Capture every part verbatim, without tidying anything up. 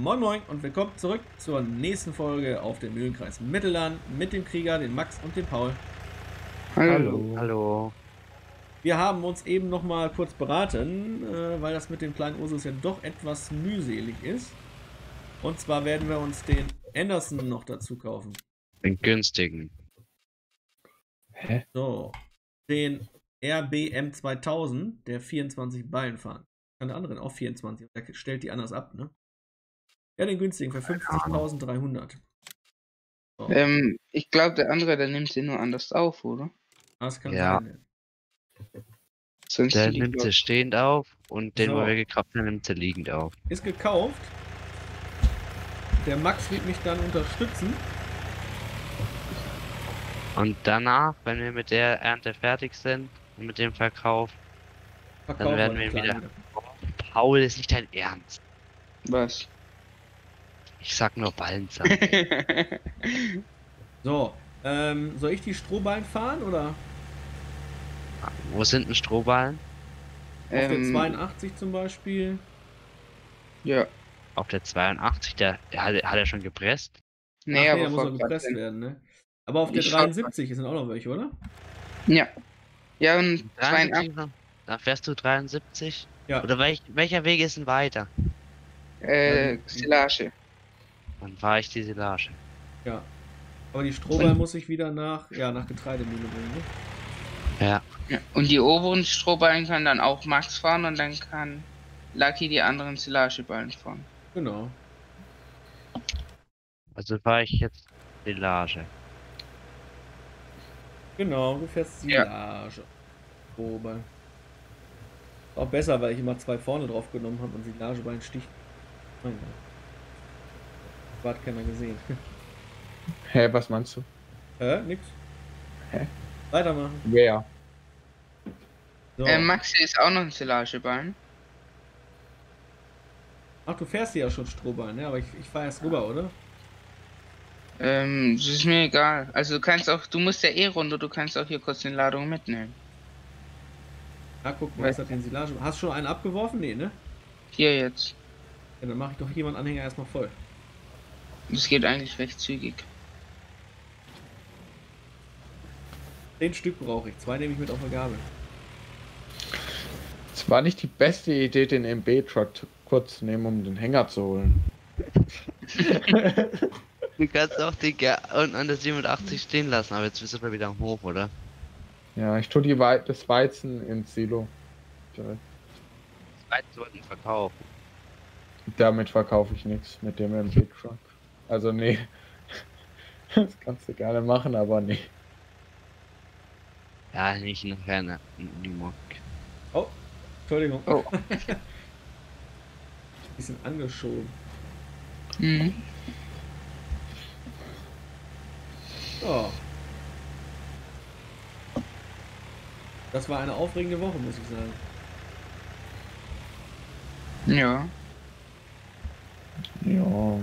Moin Moin und willkommen zurück zur nächsten Folge auf dem Mühlenkreis Mittelland mit dem Krieger, den Max und dem Paul. Hallo. Hallo. Wir haben uns eben noch mal kurz beraten, weil das mit dem kleinen Ursus ja doch etwas mühselig ist. Und zwar werden wir uns den Anderson noch dazu kaufen. Den günstigen. Hä? So. Den R B M zweitausend, der vierundzwanzig Ballen fahren. Kann der anderen auch vierundzwanzig, der stellt die anders ab, ne? Ja, den günstigen für fünfzigtausenddreihundert. So. Ähm, ich glaube, der andere, der nimmt den nur anders auf, oder? Das kann ja sein. Sonst der nimmt sie stehend auf und den, so, wo wir gekauft haben, nimmt sie liegend auf. Ist gekauft. Der Max wird mich dann unterstützen. Und danach, wenn wir mit der Ernte fertig sind, mit dem Verkauf, Verkauf dann werden wir wieder... Oh, Paul, ist nicht dein Ernst. Was? Ich sag nur Ballen sammeln. So, ähm, soll ich die Strohballen fahren, oder? Wo sind denn Strohballen? Auf ähm, der zweiundachtzig zum Beispiel. Ja. Auf der zweiundachtzig, der, der hat, hat er schon gepresst? Nee, aber nee, muss noch gepresst werden, ne? Aber auf der dreiundsiebzig sind auch noch welche, oder? Ja. Ja, und zweiundachtzig. Da fährst du dreiundsiebzig? Ja. Oder welch, welcher Weg ist denn weiter? Äh, ähm, Silage. Dann fahre ich die Silage. Ja. Aber die Strohballen muss ich wieder nach, ja, nach Getreidemühle bringen, ne? Ja. Ja. Und die oberen Strohballen kann dann auch Max fahren und dann kann Lucky die anderen Silageballen fahren. Genau. Also fahre ich jetzt Silage. Genau, du fährst die Silage. Ja. Auch besser, weil ich immer zwei vorne drauf genommen habe und Silage bei einem Stich. Nein, nein. Hat keiner gesehen. Hä, was meinst du? Hä, nix. Hä? Weitermachen. Ja, ja. So. Äh, Maxi ist auch noch ein Silageballen. Ach, du fährst ja schon Strohballen, ne? Aber ich, ich fahre erst rüber, oder? Ähm, das ist mir egal. Also du kannst auch, du musst ja eh runter, du kannst auch hier kurz eine Ladung mitnehmen. Na, guck mal, ist das den Silage. Hast du schon einen abgeworfen? Nee, ne? Hier jetzt. Ja, dann mache ich doch jemand Anhänger erstmal voll. Das geht eigentlich recht zügig. Zehn Stück brauche ich, zwei nehme ich mit auf eine Gabel. Es war nicht die beste Idee, den M B-Truck kurz zu nehmen, um den Hänger zu holen. Du kannst auch die Ge und an der siebenundachtzig stehen lassen, aber jetzt bist du mal wieder am Hof, oder? Ja, ich tue die Wei das Weizen ins Silo. Das Weizen sollten verkaufen. Damit verkaufe ich nichts, mit dem M B-Truck. Also nee. Das kannst du gerne machen, aber nee. Ja, nicht in der Unimog. Oh, Entschuldigung. Oh. Bisschen angeschoben. Mhm. So. Das war eine aufregende Woche, muss ich sagen. Ja. Ja.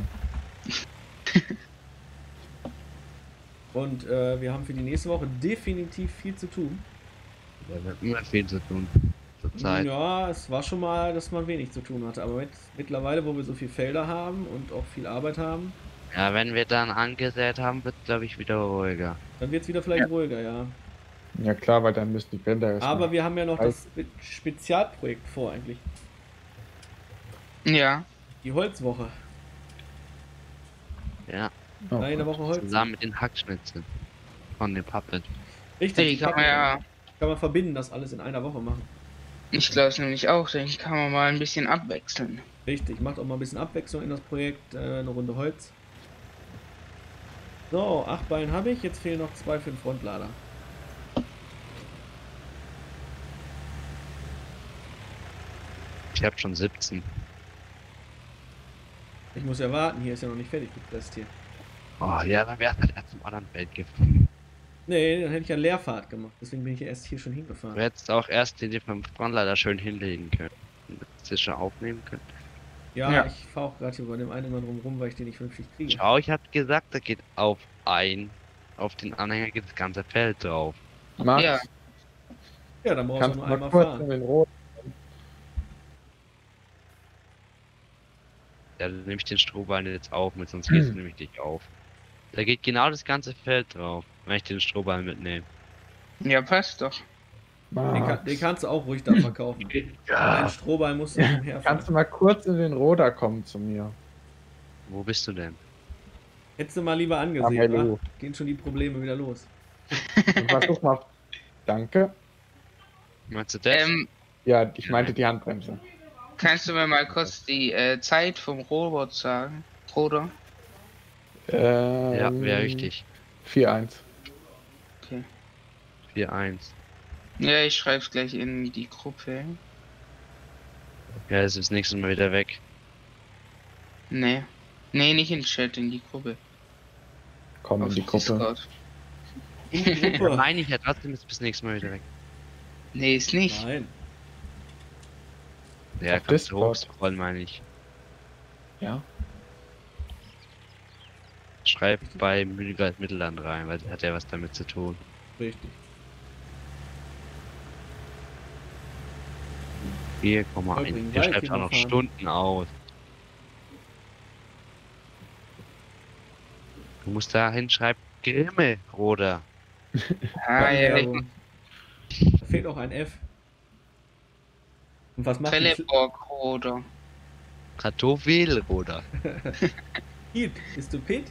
Und äh, wir haben für die nächste Woche definitiv viel zu tun. Ja, wir haben immer viel zu tun. Zur Zeit. Ja, es war schon mal, dass man wenig zu tun hatte. Aber mit, mittlerweile, wo wir so viele Felder haben und auch viel Arbeit haben. Ja, wenn wir dann angesät haben, wird es, glaube ich, wieder ruhiger. Dann wird es wieder vielleicht ja. ruhiger, ja. Ja klar, weil dann müssen die Bänder... Aber wir haben ja noch das Spezialprojekt vor, eigentlich. Ja. Die Holzwoche. Ja. Oh, eine Woche Holz. Zusammen mit den Hackschnitzeln von dem Puppet. Richtig, hey, kann, man ja, kann man verbinden, das alles in einer Woche machen. Ich glaube es nämlich auch, dann kann man mal ein bisschen abwechseln. Richtig, macht auch mal ein bisschen Abwechslung in das Projekt, äh, eine Runde Holz. So, acht Ballen habe ich, jetzt fehlen noch zwei für den Frontlader. Ich habe schon siebzehn. Ich muss ja warten, hier ist ja noch nicht fertig gepresst hier. Oh ja, dann wäre er zum anderen Feld gefahren. Nee, dann hätte ich ja Leerfahrt gemacht, deswegen bin ich ja erst hier schon hingefahren. Du hättest auch erst den vom Frontlader schön hinlegen können. Das ist schon aufnehmen können. Ja, ja. Ich fahre auch gerade hier bei dem einen Mann drum rum, weil ich den nicht vernünftig kriege. Schau, ich hab gesagt, da geht auf ein, auf den Anhänger geht das ganze Feld drauf. Max. Ja. Ja, dann brauchst du nur einmal fahren. Ja, dann nehme ich den Strohballen jetzt auf mit, sonst gehst du nämlich nicht auf. Da geht genau das ganze Feld drauf, wenn ich den Strohballen mitnehme. Ja, passt doch. Den, kann, den kannst du auch ruhig da verkaufen. Ja. Ein Strohballen musst du ja, herfahren. Kannst du mal kurz in den Roder kommen zu mir? Wo bist du denn? Hättest du mal lieber angesehen, ja, oder? Gehen schon die Probleme wieder los. Versuch mal. Danke. Meinst du das? Ähm, ja, ich meinte die Handbremse. Kannst du mir mal kurz die äh, Zeit vom Robot sagen, Roder? Ähm, ja, wäre richtig. vier eins. Okay. vier eins. Ja, ich schreib's gleich in die Gruppe. Ja, das ist das nächste Mal wieder weg. Nee. Nee, nicht in den Chat, in die Gruppe. Komm auf in die Gruppe. In die Gruppe. Nein, ich ja trotzdem ist bis nächstes Mal wieder weg. Nee, ist nicht. Nein. Ja, kannst du hochscrollen, meine ich. Ja. Schreib bei Mühlenkreis Mittelland rein, weil hat ja was damit zu tun. Richtig. vier Komma eins. Der schreibt auch noch Stunden aus. Du musst da hinschreiben, Grimme, Roder. Ah, ja. Da fehlt noch ein F. Und was macht Trelleborg, Roder. Kartoffel, Roder. Piet, bist du Piet?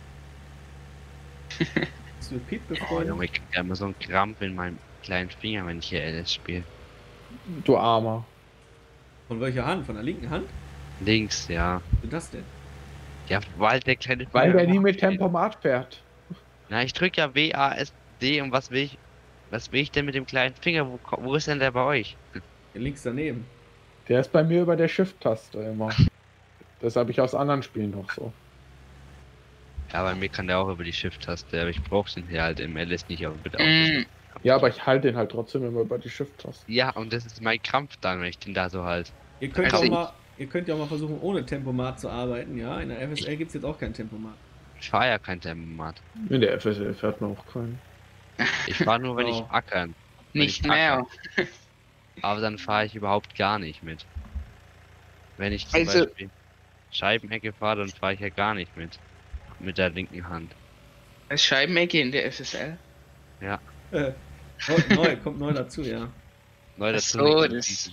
Bist du Piet befreundet? Oh, Junge, ich krieg immer so einen Krampf in meinem kleinen Finger, wenn ich hier L S spiele. Du Armer. Von welcher Hand? Von der linken Hand? Links, ja. Was ist das denn? Ja, weil der kleine Weil der nie mit Tempomat fährt. Na, ich drück ja W, A, S, D und was will ich. Was will ich denn mit dem kleinen Finger? Wo, wo ist denn der bei euch? Der links daneben. Der ist bei mir über der Shift-Taste immer. Das habe ich aus anderen Spielen noch so. Ja, bei mir kann der auch über die Shift-Taste, aber ich brauche den hier halt im L S nicht, aber bitte auch nicht. Ja, aber ich halte den halt trotzdem immer über die Shift-Taste. Ja, und das ist mein Krampf dann, wenn ich den da so halte. Ihr könnt also auch mal. Ihr könnt ja auch mal versuchen, ohne Tempomat zu arbeiten, ja? In der F S L gibt es jetzt auch kein Tempomat. Ich fahre ja kein Tempomat. In der F S L fährt man auch keinen. Ich fahre nur, wenn oh. ich ackern. Wenn nicht ich ackern. Mehr. Aber dann fahre ich überhaupt gar nicht mit. Wenn ich zum also, Beispiel Scheibenegge fahre, dann fahre ich ja gar nicht mit. Mit der linken Hand. Als Scheibenegge in der F S L? Ja. Äh, neu, neu kommt neu dazu, ja. Neu dazu. So, das,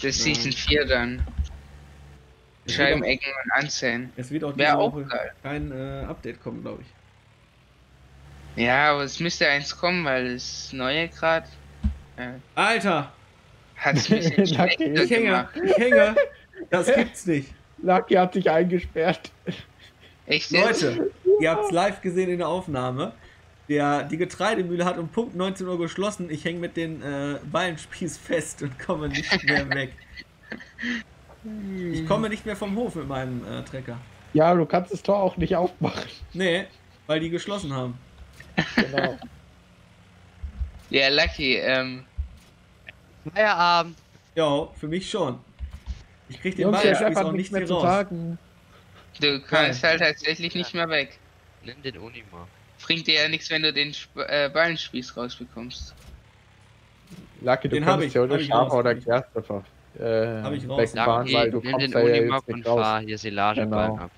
das Season vier dann. Scheibenecken und anzählen. Es wird auch diese auch Woche geil. Kein äh, Update kommen, glaube ich. Ja, aber es müsste eins kommen, weil das neue gerade. Äh, Alter! Hat's ein bisschen ich hänge, ich hänge! Das gibt's nicht! Lucky hat sich eingesperrt. Echt? Leute, ihr habt's live gesehen in der Aufnahme. Der, die Getreidemühle hat um Punkt neunzehn Uhr geschlossen. Ich hänge mit den äh, Ballenspieß fest und komme nicht mehr weg. Ich komme nicht mehr vom Hof mit meinem äh, Trecker. Ja, du kannst das Tor auch nicht aufmachen. Nee, weil die geschlossen haben. Genau. Ja, yeah, Lucky, ähm... Feierabend. Jo, für mich schon. Ich krieg den Ballenspieß auch nicht mehr raus. Du kannst halt tatsächlich ja. nicht mehr weg. Nimm den Unimog. Bringt dir ja nichts, wenn du den Sp äh, Ballenspieß rausbekommst. Lucky, du den kannst ja oder Schafe oder Gerste ver... Äh, hab ich raus. Fahren, weil du kommst den da ja jetzt nicht raus. Fahr hier Silageballen genau. ab.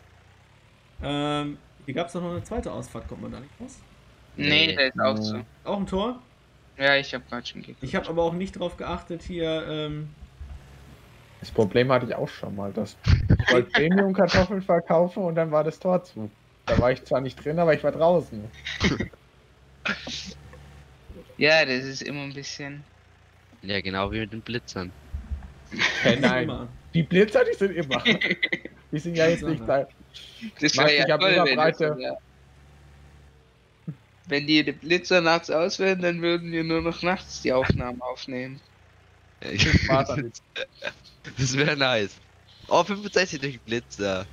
Ähm, hier gab's doch noch eine zweite Ausfahrt, kommt man da nicht raus? Nee, nee. Da ist auch so. Äh. Auch ein Tor? Ja, ich hab grad schon geguckt. Ich hab aber auch nicht drauf geachtet hier, ähm... Das Problem hatte ich auch schon mal, dass ich wollte Premium-Kartoffeln verkaufen und dann war das Tor zu. Da war ich zwar nicht drin, aber ich war draußen. Ja, das ist immer ein bisschen... Ja, genau wie mit den Blitzern. Hey, nein, die Blitzer, die sind immer. Die sind ja jetzt nicht da. Das war ja toll, wenn, das, ja. wenn die Blitzer nachts aus wären, dann würden wir nur noch nachts die Aufnahmen aufnehmen. Ja, ich das wäre nice. Oh, fünfundsechzig durch Blitzer.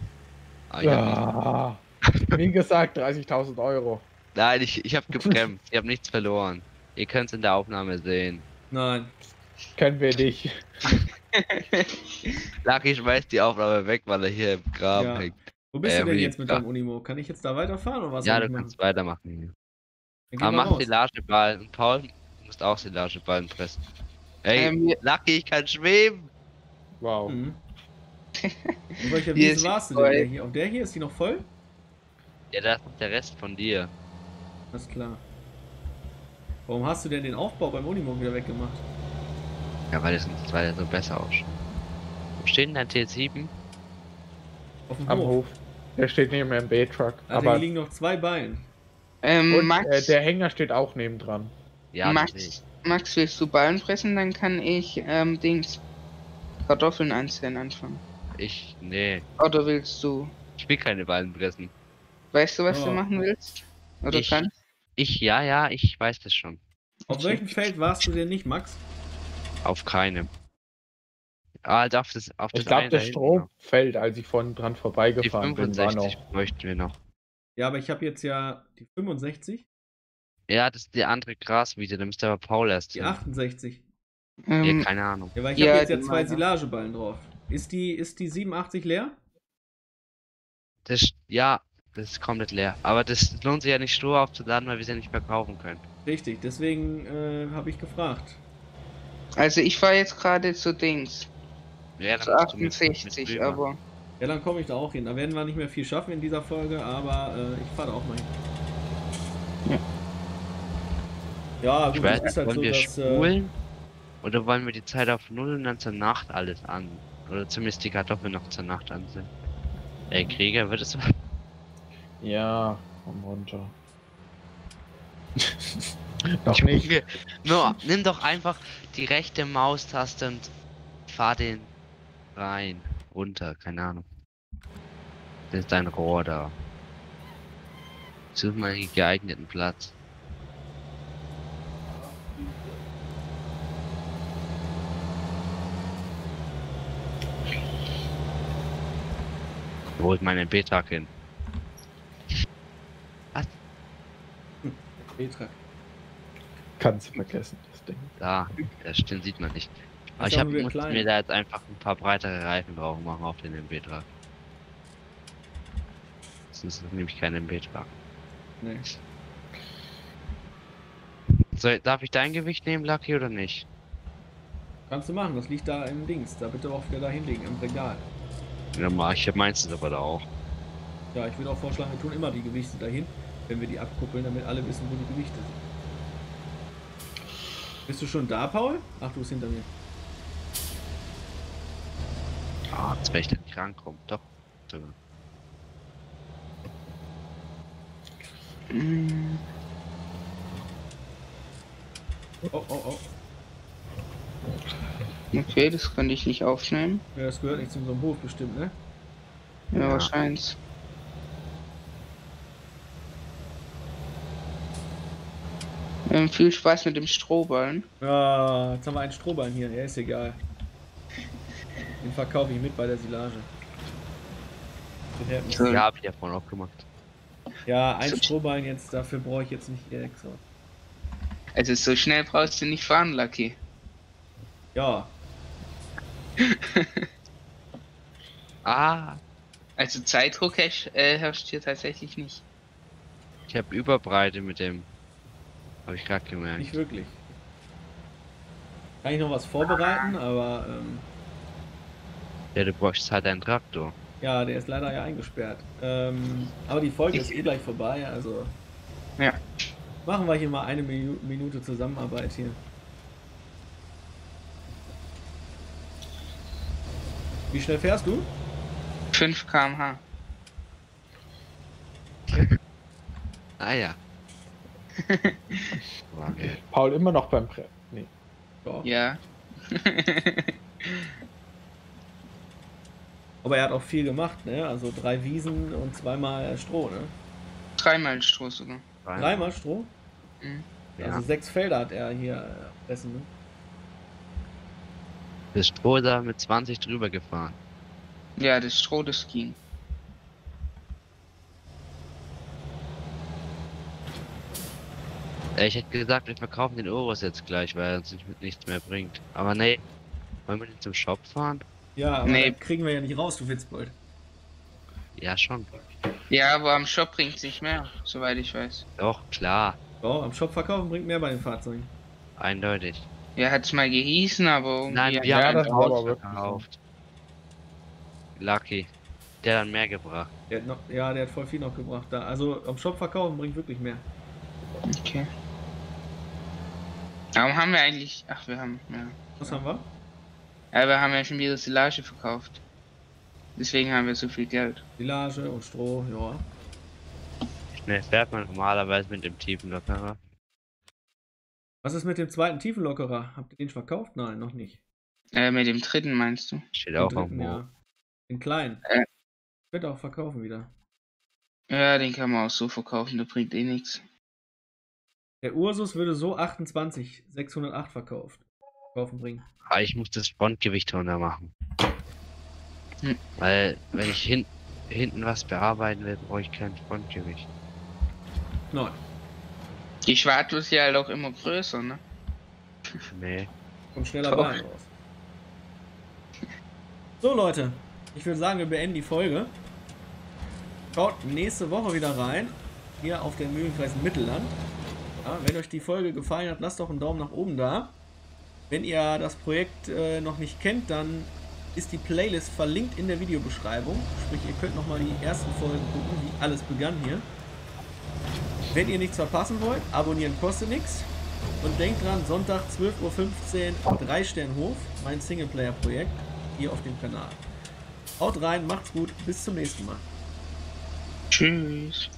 Ah, ja. Ja. Wie gesagt, dreißigtausend Euro. Nein, ich, ich habe gebremst. Ich habe nichts verloren. Ihr könnt es in der Aufnahme sehen. Nein. Können wir nicht. Lucky schmeißt die Aufnahme weg, weil er hier im Graben ja. hängt. Wo bist äh, du denn jetzt mit deinem Unimo? Kann ich jetzt da weiterfahren oder was? Ja, du kannst machen? weitermachen. Aber mach Silageballen. Und Paul, du musst auch Silageballen pressen. Ey, ähm, Lucky, ich kann schweben! Wow. Mhm. In welcher Wiese warst du denn hier? Auf der hier? Ist die noch voll? Ja, das ist der Rest von dir. Alles klar. Warum hast du denn den Aufbau beim Unimog wieder weggemacht? Ja, weil das weil das so besser aussieht. Wo steht denn dein T sieben? Auf dem Am Hof. Hof. Der steht neben dem M B-Truck. Also hier liegen noch zwei Beine. Ähm, Und, Max, äh, der Hänger steht auch nebendran. Ja, Max, Max, willst du Ballen fressen? Dann kann ich ähm, Dings Kartoffeln einzeln anfangen. Ich, nee. Oder willst du? Ich will keine Ballen fressen. Weißt du, was oh. du machen willst? Oder ich, kannst? Ich, ja, ja, ich weiß das schon. Auf welchem Feld warst du denn nicht, Max? Auf keinem. Ah, darf das, auf das ich glaube, das Strohfeld, als ich vorhin dran vorbeigefahren bin, war noch. Möchten wir noch. Ja, aber ich habe jetzt ja die fünfundsechzig. Ja, das ist die andere Graswiese, da müsste aber Paul erst hin. Die achtundsechzig. Ja, ähm, keine Ahnung. Ja, weil ich ja, habe jetzt ja zwei Silageballen drauf. Ist die, ist die siebenundachtzig leer? Das, ja, das ist komplett leer. Aber das lohnt sich ja nicht, Stroh aufzuladen, weil wir sie ja nicht verkaufen können. Richtig, deswegen äh, habe ich gefragt. Also ich fahre jetzt gerade zu Dings. Ja, dann zu achtundsechzig, mit, mit aber... Ja, dann komme ich da auch hin. Da werden wir nicht mehr viel schaffen in dieser Folge, aber äh, ich fahre da auch mal hin. Ja. Ja, gut, ich weiß, ist halt wollen so, wir dass, spulen äh, oder wollen wir die Zeit auf null und dann zur Nacht alles an? Oder zumindest die Kartoffeln noch zur Nacht an sind. Ey, Krieger, wird es was? Ja, komm runter. Doch nicht. No, nimm doch einfach die rechte Maustaste und fahr den rein. Runter, keine Ahnung. Das ist dein Rohr da. Such mal einen geeigneten Platz. Wo ist mein M B-Truck hin? Was? M B-Truck. Kannst du vergessen, das Ding. Da, das stimmt, sieht man nicht. Aber ich hab, muss klein. mir da jetzt einfach ein paar breitere Reifen drauf machen auf den M B-Truck. Sonst ist nämlich kein M B-Truck. Nee. So, darf ich dein Gewicht nehmen, Lucky, oder nicht? Kannst du machen, das liegt da im Dings. Da bitte auch wieder da hinlegen, im Regal. Ja, mach ich meins aber da auch. Ja, ich würde auch vorschlagen, wir tun immer die Gewichte dahin, wenn wir die abkuppeln, damit alle wissen, wo die Gewichte sind. Bist du schon da, Paul? Ach, du bist hinter mir. Ah, jetzt werde ich dann krank kommen. Doch. Oh, oh, oh. Okay, das könnte ich nicht aufnehmen. Ja, das gehört nicht zu unserem Hof bestimmt, ne? Ja, ja. Wahrscheinlich. Ähm, viel Spaß mit dem Strohballen. Ja, jetzt haben wir einen Strohballen hier, ja, ist egal. Den verkaufe ich mit bei der Silage. Den ja, hab ich ja vorhin auch gemacht. Ja, ein so Strohballen jetzt, dafür brauche ich jetzt nicht extra. Also so schnell brauchst du nicht fahren, Lucky. Ja. Ah. Also Zeitdruck herrscht, äh, herrscht hier tatsächlich nicht. Ich habe Überbreite mit dem. Habe ich gerade gemerkt. Nicht wirklich. Kann ich noch was vorbereiten, aber. Ähm, ja, du brauchst halt einen Traktor. Ja, der ist leider ja eingesperrt. Ähm, aber die Folge ich ist eh gleich vorbei, also. Ja. Machen wir hier mal eine Minu- Minute Zusammenarbeit hier. Wie schnell fährst du? fünf Kilometer pro Stunde. Ah ja. Okay. Paul immer noch beim Pre... Nee. Doch. Ja. Aber er hat auch viel gemacht, ne? Also drei Wiesen und zweimal Stroh, ne? Dreimal Stroh sogar. Dreimal, Dreimal Stroh? Mhm. Also ja. Sechs Felder hat er hier essen, ne? Das Stroh da mit zwanzig drüber gefahren. Ja, das Stroh, das ging. Ich hätte gesagt, wir verkaufen den Urus jetzt gleich, weil er uns nicht mit nichts mehr bringt. Aber nee, wollen wir den zum Shop fahren? Ja, aber nee, kriegen wir ja nicht raus, du Witzbold. Ja, schon. Ja, aber am Shop bringt es nicht mehr, soweit ich weiß. Doch, klar. Doch, am Shop verkaufen bringt mehr bei den Fahrzeugen. Eindeutig. Ja, hat's mal gehießen, aber irgendwie... Nein, wir ja, haben das Haus verkauft. Lucky. Der hat mehr gebracht. Der hat noch, ja, der hat voll viel noch gebracht da. Also am Shop verkaufen bringt wirklich mehr. Okay. Warum haben wir eigentlich... Ach, wir haben... Ja. Was haben wir? Ja, wir haben ja schon wieder Silage verkauft. Deswegen haben wir so viel Geld. Silage und Stroh, ja. Ne, fährt man normalerweise mit dem Tiefenlockerer. Was ist mit dem zweiten Tiefenlockerer? Habt ihr den verkauft? Nein, noch nicht. Äh, mit dem dritten meinst du? Steht auch irgendwo. Ja. Den kleinen. Äh. Wird auch verkaufen wieder. Ja, den kann man auch so verkaufen, der bringt eh nichts. Der Ursus würde so achtundzwanzig sechshundertacht verkauft. Verkaufen bringen. Ah, ich muss das Frontgewicht runter machen. Hm. Weil, wenn ich hin, hinten was bearbeiten will, brauche ich kein Frontgewicht. Nein. Die Schwarte ist ja halt auch immer größer, ne? Nee. Kommt schneller Bahn raus. So, Leute. Ich würde sagen, wir beenden die Folge. Schaut nächste Woche wieder rein. Hier auf der Mühlenkreis Mittelland. Ja, wenn euch die Folge gefallen hat, lasst doch einen Daumen nach oben da. Wenn ihr das Projekt äh, noch nicht kennt, dann ist die Playlist verlinkt in der Videobeschreibung. Sprich, ihr könnt nochmal die ersten Folgen gucken, wie alles begann hier. Wenn ihr nichts verpassen wollt, abonnieren kostet nichts. Und denkt dran, Sonntag zwölf Uhr fünfzehn, Dreisternhof, mein Singleplayer-Projekt, hier auf dem Kanal. Haut rein, macht's gut, bis zum nächsten Mal. Tschüss.